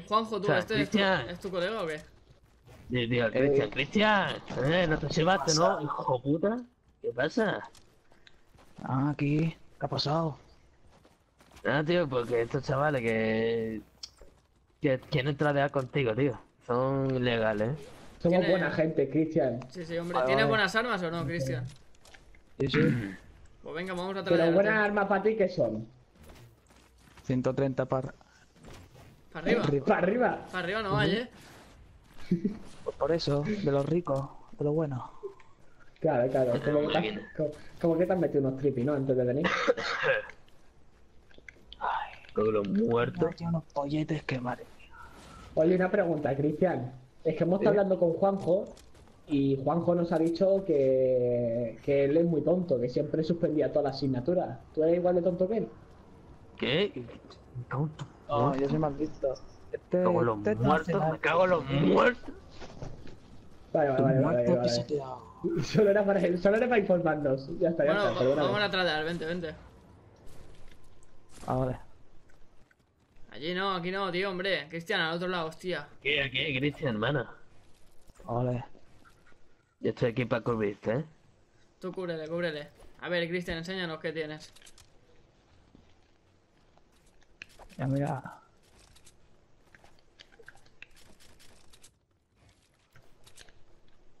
Juanjo, tú, o sea, ¿es tu colega o qué? Digo, Cristian, no te llevaste, ¿no? Hijo puta, ¿qué pasa? Ah, aquí, ¿qué ha pasado? Nada, tío, porque estos chavales que quieren tradear contigo, tío, son legales. Somos buena gente, Cristian. Sí, sí, hombre. ¿Tienes buenas armas o no, Cristian? Sí, sí. Pues venga, vamos a tradear. ¿Pero buenas armas para ti qué son? 130 para... ¿Para arriba? ¿Para arriba? Para arriba no hay, Pues por eso, de los ricos, de los buenos. Claro, claro. Como que te has metido unos tripis, ¿no? Antes de venir. Ay, creo que los muertos. Hay unos polletes que madre mía. Oye, una pregunta, Cristian. Es que hemos estado hablando con Juanjo y Juanjo nos ha dicho que él es muy tonto, que siempre suspendía todas las asignaturas. ¿Tú eres igual de tonto que él? ¿Qué? ¿Tonto? No, yo soy más listo. Cago los muertos, me cago los muertos. Vale. Solo era para informarnos. Ya está, ya está. Bueno, vamos a tratar, vente. Ahora. Allí no, aquí no, tío, hombre. Cristian, al otro lado, hostia. Aquí, Cristian, hermano. Ole. Yo estoy aquí para cubrirte, ¿eh? Tú cúbrele. A ver, Cristian, enséñanos qué tienes. Ya, mira.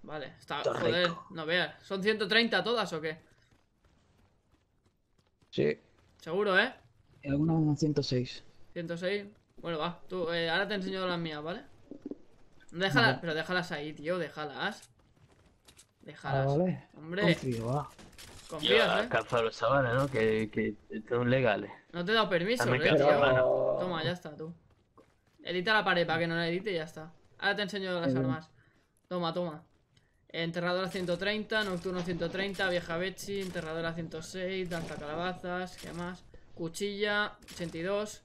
Vale, está joder, rico. No veas. ¿Son 130 todas o qué? Sí. ¿Seguro, eh? Y algunas 106. 106. Bueno, va. Tú, ahora te enseño las mías, ¿vale? Déjalas, pero déjalas ahí, tío. Déjalas. Ah, vale. Hombre. Confías, Calzado los sabanas, ¿no? Que son legales. No te he dado permiso, tío. Toma, ya está, tú. Edita la pared para que no la edite y ya está. Ahora te enseño las armas. Toma. Enterradora 130, nocturno 130, vieja Betsy, enterradora 106, danza calabazas, ¿qué más? Cuchilla 82.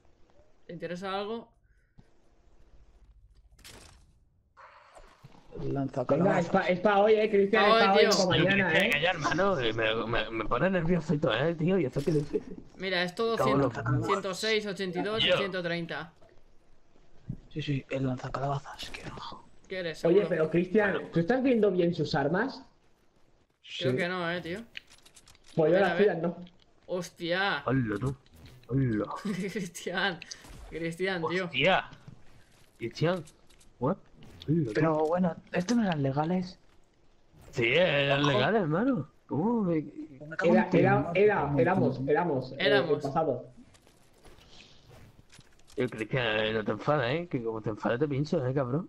¿Te interesa algo? Venga, es para hoy, Cristian. Hoy, mañana, Callar, hermano. Me pone nerviosito, tío. Y eso que difícil. Mira, es todo 106, 82 y 130. Sí, el lanzacalabazas. Que no. ¿Qué eres? Oye, pero Cristian, ¿tú estás viendo bien sus armas? Creo que no, tío. Pues yo las estoy dando. Hostia. Hola, tú. Hola. Cristian, tío. Hostia. Cristian. What? Pero bueno, ¿estos no eran legales? Sí, eran legales, hermano. ¿Cómo me...? Éramos el pasado. Yo, Cristian, no te enfades, que como te enfades te pincho, cabrón.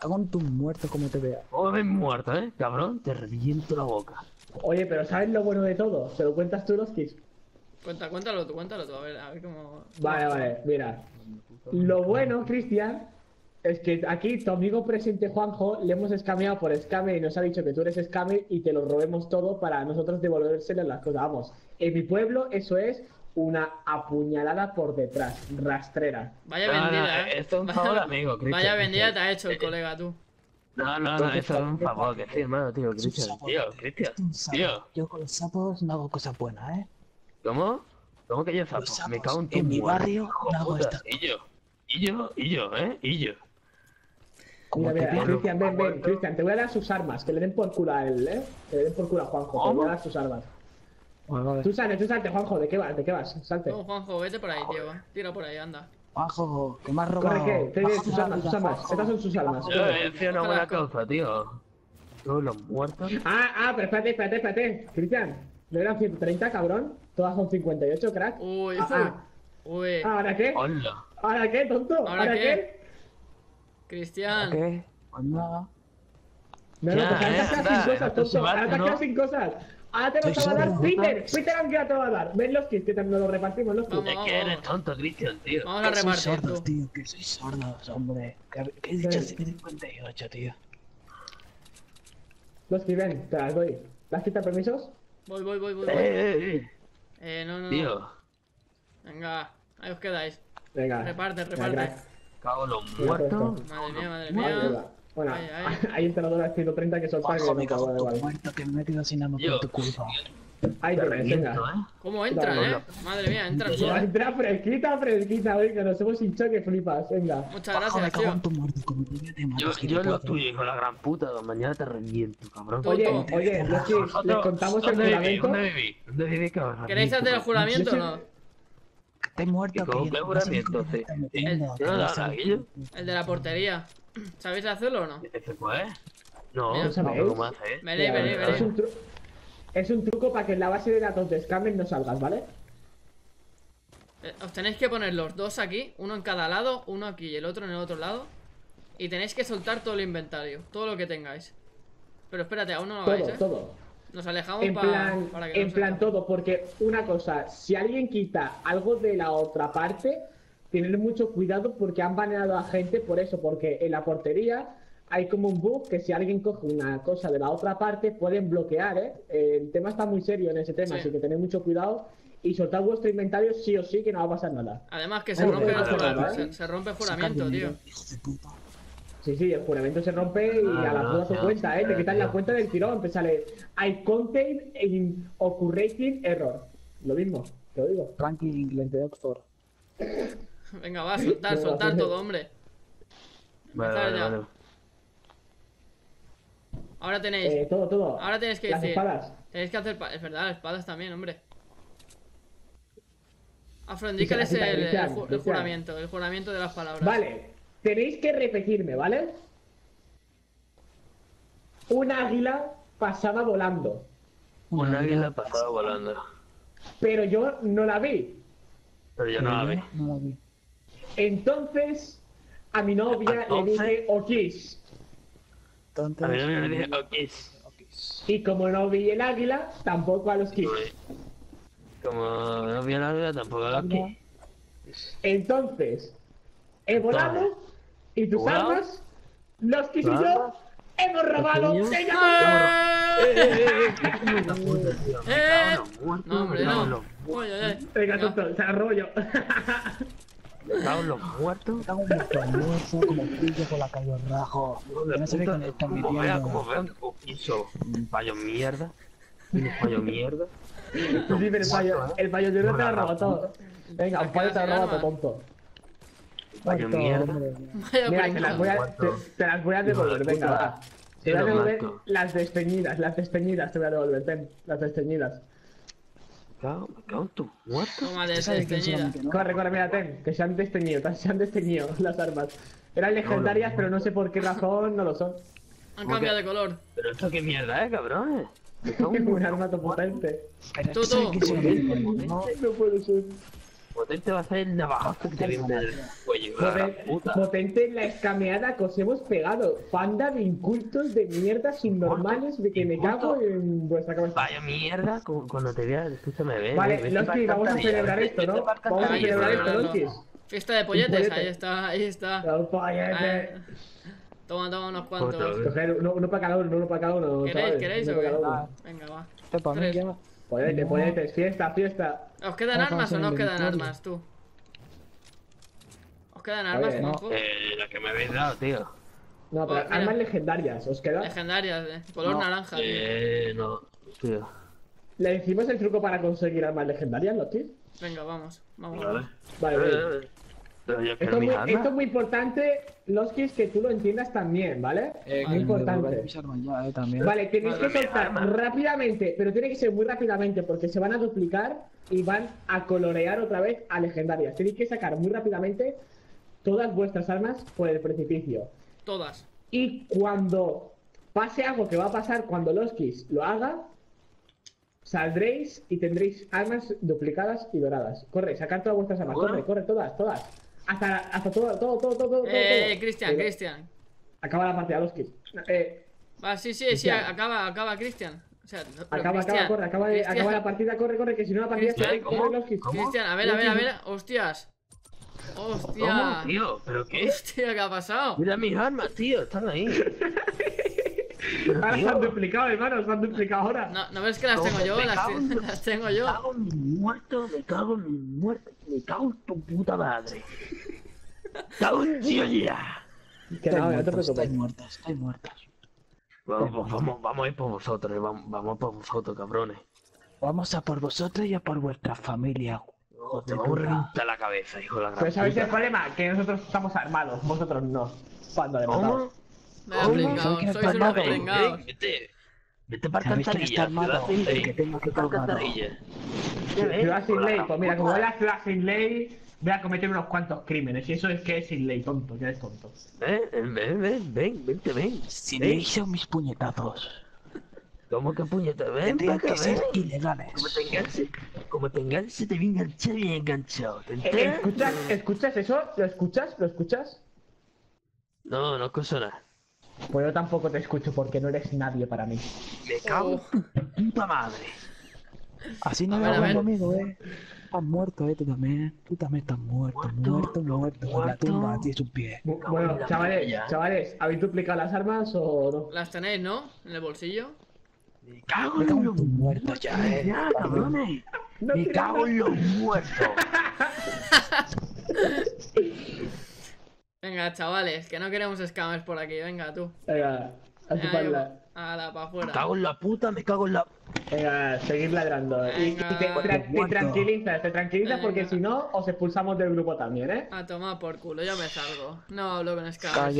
Hago con tus muertos como te vea. Oh, ven muerto, cabrón, te reviento la boca. Oye, pero ¿sabes lo bueno de todo? ¿Se lo cuentas tú, Loskis? Cuéntalo tú, a ver cómo... Vale, mira. Lo bueno, Cristian, es que aquí tu amigo presente Juanjo le hemos escameado por escame y nos ha dicho que tú eres escame y te lo robemos todo para nosotros devolvérselo las cosas. Vamos, en mi pueblo eso es una apuñalada por detrás, rastrera. Vaya vendida, Esto es un favor, amigo, Cristian. Vaya vendida te ha hecho el colega, tú. No, eso es un favor, que sí, hermano, tío, Cristian. Tío. Yo con los sapos no hago cosas buenas, ¿Cómo? ¿Cómo que yo sapo? Me cago en tu mi barrio no hago esto. Y yo. Mira, Cristian, ven, Cristian, te voy a dar sus armas, que le den por culo a él, que le den por culo a Juanjo, te voy a dar sus armas. Vale. Tú salte, Juanjo, ¿de qué vas? Salte. No, Juanjo, vete por ahí, tío, tira por ahí, anda. Juanjo, que me has robado. Corre, que, sus armas, estas son sus armas. Yo una buena causa, tío. Todos los muertos. Pero espérate, Cristian, ¿no eran 130, cabrón? Todas son 58, crack. Uy, uy. ¿Ahora qué? Hola. ¿Ahora qué, tonto? ¿Ahora qué? Cristian. ¿Qué? Pues nada. No, te has quedado sin cosas. Ahora te vas a dar Peter, aunque te va a dar. Ven, Loskis, que también lo repartimos, Loskis. Es que eres tonto, Cristian, tío. Vamos a repartir. Soy sordos, tío, que sois sordos, hombre. ¿Qué he dicho? 58, tío. Loskis, ven, te las doy. ¿Las quitas permisos? Voy. No. Tío. Venga, ahí os quedáis. Venga. Reparte. Cago los muertos. Madre mía. Bueno, hay enterradoras 130 que son para que me cago en el muerto que me he metido sin nada por tu culpa. Ay, pero venga. ¿Cómo entran, no? Madre mía, entran todos. Entra fresquita, fresquita, venga, nos hemos hinchado que flipas, venga. Muchas gracias, tío. Yo lo tuyo, hijo de la gran puta, mañana te reviento, cabrón. Oye, Loskis, les contamos el juramento. ¿Dónde viví, cabrón? ¿Queréis hacer el juramento o no? Estoy muerto, cabrón. ¿Qué juramento? El de la portería. ¿Sabéis hacerlo o no? ¿Ese fue? No, no sabéis. Venid. Es un truco para que en la base de datos de Scammer no salgas, ¿vale? Os tenéis que poner los dos aquí, uno en cada lado, uno aquí y el otro en el otro lado. Y tenéis que soltar todo el inventario, todo lo que tengáis. Pero espérate, aún no lo hagáis, todo. Nos alejamos para que... En plan todo, porque una cosa, si alguien quita algo de la otra parte, tener mucho cuidado porque han baneado a gente por eso, porque en la portería... Hay como un bug que si alguien coge una cosa de la otra parte pueden bloquear, ¿eh? El tema está muy serio en ese tema, sí. Así que tened mucho cuidado y soltad vuestro inventario sí o sí que no va a pasar nada. Además que se rompe el juramento, se rompe el juramento, tío. Sí, el juramento se rompe y a la puta su cuenta, ¿eh? Te quitan la cuenta del tirón, te sale I contain in occurring error. Lo mismo, te lo digo. Ranking lente de Oxford. Venga, va, soltar todo, hombre. Vale. Ahora tenéis... Todo. Ahora tenéis que decir... Espadas. Tenéis que hacer... Es verdad, las espadas también, hombre. Afro, indícales el juramento. El juramento de las palabras. Vale. Tenéis que repetirme, ¿vale? Un águila pasaba volando. Un águila pasaba volando. Pero yo no la vi. Pero yo no la vi. Entonces, a mi novia le dije Okis. Y como no vi el águila, tampoco a Loskis. Entonces, he volado y tus armas, Loskis y yo, hemos robado. No, hombre, no. Venga, tonto, se arrobo yo. Estaba muerto como pillo con la calle al rajo. No se ve que me están metiendo. Como vean, un payo mierda. Sí, pero el payo te lo ha robado. Venga, un payo te ha robado, tonto. Payo mierda. Mira, te las voy a devolver, venga, va. Te voy a devolver las desteñidas te voy a devolver, ten, las desteñidas. Me cago en tu muerto. Corre, mira, ten, que se han desteñido las armas. Eran legendarias, pero no sé por qué razón no lo son. Han cambiado de color. Pero esto qué mierda, cabrones. Es un arma tan potente. Todo. No puede ser. Potente va a ser el navajazo que te viene del cuello. Potente en la escameada que os hemos pegado. Panda de incultos de mierdas subnormales de que me cago en vuestra cabeza. Vaya mierda, cuando te veas, tú se me ve. Vale, Loskis, vamos a celebrar esto, ¿no? Vamos a celebrar esto, Loskis. Fiesta de polletes, ahí está. Los polletes. Toma unos cuantos. Uno para cada uno, ¿Queréis o qué? Venga, va. Esto para mí ya. Ponete, fiesta. ¿Os quedan armas o no os quedan armas, tú? ¿Os quedan armas, Monjo? La que me habéis dado, tío. No, pero armas legendarias, ¿os quedan? Legendarias, color naranja. No, tío. ¿Le decimos el truco para conseguir armas legendarias, Loskis? Venga, vamos. Vale. Esto es muy importante, Loskis, que tú lo entiendas también, ¿vale? Muy importante. Vale, tenéis que soltar rápidamente, pero tiene que ser muy rápidamente porque se van a duplicar y van a colorear otra vez a legendarias. Tenéis que sacar muy rápidamente todas vuestras armas por el precipicio. Todas. Y cuando pase algo que va a pasar cuando Loskis lo haga, saldréis y tendréis armas duplicadas y doradas. Corre, sacad todas vuestras armas, corre, todas. Hasta todo. Cristian. Acaba la partida, Loskis. Sí, acaba Cristian. O sea, acaba la partida, corre, que si no la partida se corre, Loskis. Cristian, a ver, hostias. ¿Cómo, tío? ¿Pero qué? Hostia, ¿qué ha pasado? Mira mis armas, tío, están ahí. Ahora se han duplicado, hermano, ahora. ¿No ves que las tengo yo? Las tengo yo. Me cago en mi muerto, me cago en tu puta madre. ¡Cago en Dios ya! Estáis muertas. Vamos por vosotros, cabrones. Vamos a por vosotros y a por vuestra familia. No, te va la cabeza, hijo de la gran. Pues sabéis el problema, que nosotros estamos armados, vosotros no. Cuando le matamos. Vete para Cantarilla, armado, que tengo que pagar. Ciudad sin ley, pues mira, como es la ciudad sin ley, voy a cometer unos cuantos crímenes. Y eso es que es sin ley, tonto, ya eres tonto. Ven. Si le hice mis puñetazos. ¿Cómo que puñetazos? Ven, tendrían que ser ilegales. Como te enganche, te vi enganchado y enganchado. ¿Escuchas eso? ¿Lo escuchas? No, no escucho nada. Pues yo tampoco te escucho porque no eres nadie para mí. Me cago en puta madre. Así no me hago conmigo, Estás muerto, tú también estás muerto. La tumba tiene sus pies. Bueno, chavales, ¿habéis duplicado las armas o no? Las tenéis, ¿no? En el bolsillo. Me cago en los muertos ya, cabrones. Me cago en los muertos. Venga, chavales, que no queremos scammers por aquí, venga tú. Venga, a la pa' afuera. Me cago en la puta, Venga, seguid ladrando. Venga. Y te tranquilizas porque si no, os expulsamos del grupo también, A tomar por culo, yo me salgo. No hablo con scammers.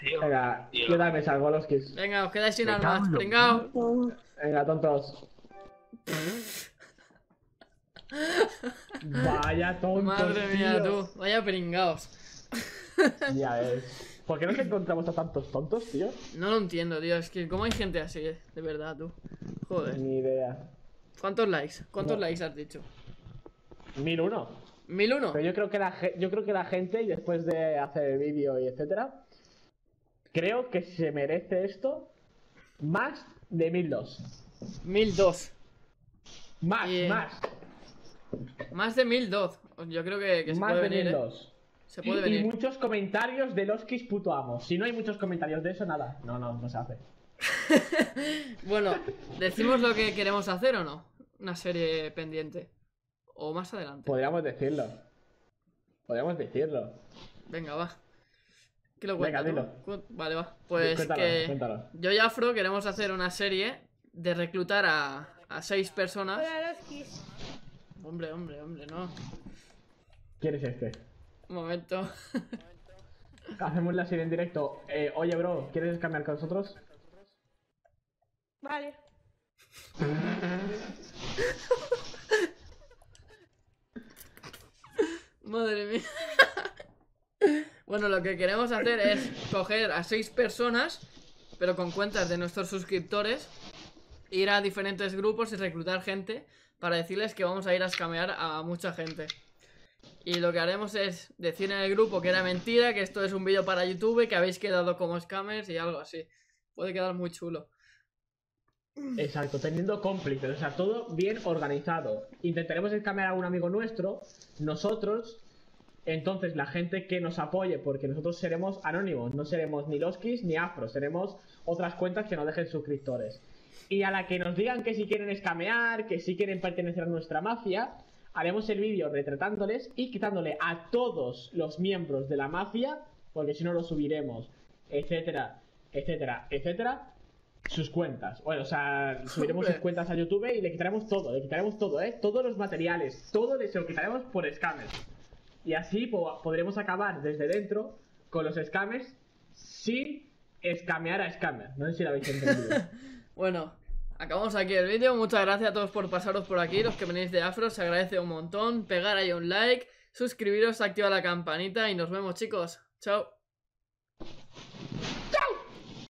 Venga, yo también me salgo, Loskis. Venga, os quedáis sin armas, pringaos. Venga, tontos. Vaya tontos. Madre mía, tú, vaya pringaos. Ya ves. ¿Por qué nos encontramos a tantos tontos, tío? No lo entiendo, tío. Es que cómo hay gente así, de verdad, tú. Joder. Ni idea. ¿Cuántos likes has dicho? 1001. 1001. Pero yo creo que la gente, después de hacer el vídeo y etcétera, creo que se merece esto más de 1002. 1002. Más. Más de 1002. Yo creo que se puede venir, Se puede venir. Y muchos comentarios de Loskis puto amo. Si no hay muchos comentarios de eso, nada. No se hace. Bueno, ¿decimos lo que queremos hacer o no? Una serie pendiente. O más adelante. Podríamos decirlo. Venga, va. ¿Qué lo cuentas? Venga, dilo. Vale, va. Pues cuéntalo. Yo y Afro queremos hacer una serie de reclutar a 6 personas. Hola, Loskis. Hombre, no. ¿Quién es este? Momento. Hacemos la serie en directo. Oye, bro, ¿quieres cambiar con nosotros? Vale. Madre mía. Bueno, lo que queremos hacer es coger a 6 personas, pero con cuentas de nuestros suscriptores, ir a diferentes grupos y reclutar gente para decirles que vamos a ir a escamear a mucha gente. Y lo que haremos es decir en el grupo que era mentira, que esto es un vídeo para YouTube, que habéis quedado como scammers y algo así. Puede quedar muy chulo. Exacto, teniendo cómplices, o sea, todo bien organizado. Intentaremos escamear a un amigo nuestro, nosotros. Entonces la gente que nos apoye, porque nosotros seremos anónimos, no seremos ni Loskis ni Afro, seremos otras cuentas que nos dejen suscriptores. Y a la que nos digan que si quieren escamear, que si quieren pertenecer a nuestra mafia, haremos el vídeo retratándoles y quitándole a todos los miembros de la mafia, porque si no lo subiremos, etcétera, sus cuentas. Bueno, o sea, subiremos sus cuentas a YouTube y le quitaremos todo, todos los materiales, todo se lo quitaremos por scammers. Y así podremos acabar desde dentro con los scammers sin escamear a scammers. No sé si lo habéis entendido. Bueno. Acabamos aquí el vídeo, muchas gracias a todos por pasaros por aquí, los que venís de Afro, se agradece un montón, pegar ahí un like, suscribiros, activar la campanita y nos vemos, chicos, chao.